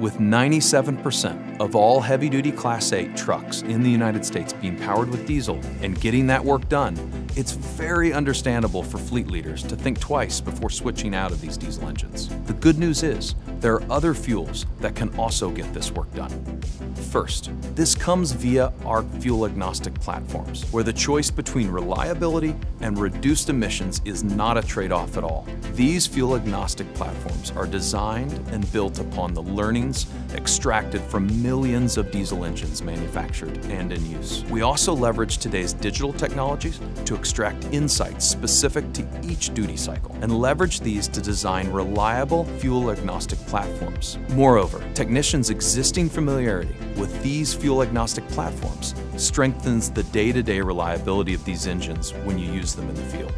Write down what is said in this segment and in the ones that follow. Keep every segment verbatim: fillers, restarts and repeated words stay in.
With ninety-seven percent of all heavy-duty Class eight trucks in the United States being powered with diesel and getting that work done, it's very understandable for fleet leaders to think twice before switching out of these diesel engines. The good news is there are other fuels that can also get this work done. First, this comes via our fuel-agnostic platforms, where the choice between reliability and reduced emissions is not a trade-off at all. These fuel-agnostic platforms are designed and built upon the learning extracted from millions of diesel engines manufactured and in use. We also leverage today's digital technologies to extract insights specific to each duty cycle and leverage these to design reliable fuel-agnostic platforms. Moreover, technicians' existing familiarity with these fuel-agnostic platforms strengthens the day-to-day reliability of these engines when you use them in the field.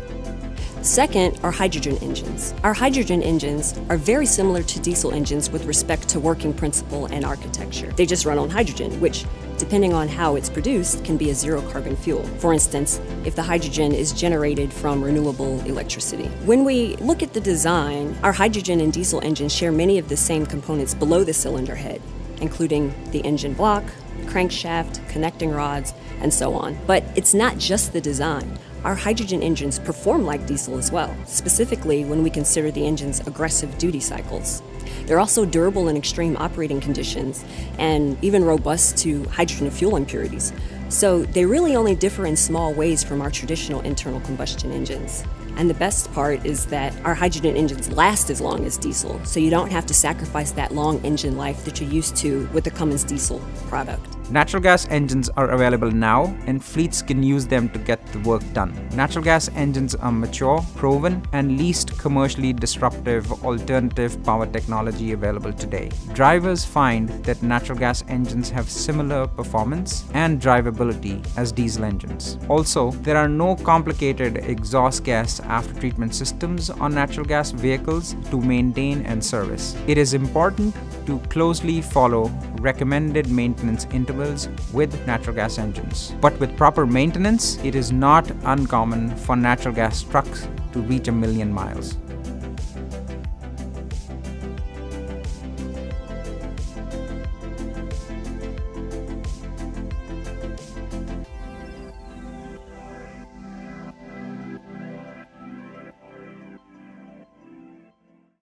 Second are hydrogen engines. Our hydrogen engines are very similar to diesel engines with respect to working principle and architecture. They just run on hydrogen, which, depending on how it's produced, can be a zero-carbon fuel. For instance, if the hydrogen is generated from renewable electricity. When we look at the design, our hydrogen and diesel engines share many of the same components below the cylinder head, including the engine block, crankshaft, connecting rods, and so on. But it's not just the design. Our hydrogen engines perform like diesel as well, specifically when we consider the engine's aggressive duty cycles. They're also durable in extreme operating conditions and even robust to hydrogen fuel impurities. So they really only differ in small ways from our traditional internal combustion engines. And the best part is that our hydrogen engines last as long as diesel, so you don't have to sacrifice that long engine life that you're used to with the Cummins diesel product. Natural gas engines are available now, and fleets can use them to get the work done. Natural gas engines are mature, proven, and least commercially disruptive alternative power technology available today. Drivers find that natural gas engines have similar performance and drivability as diesel engines. Also, there are no complicated exhaust gas after treatment systems on natural gas vehicles to maintain and service. It is important to closely follow recommended maintenance intervals with natural gas engines. But with proper maintenance, it is not uncommon for natural gas trucks to reach a million miles.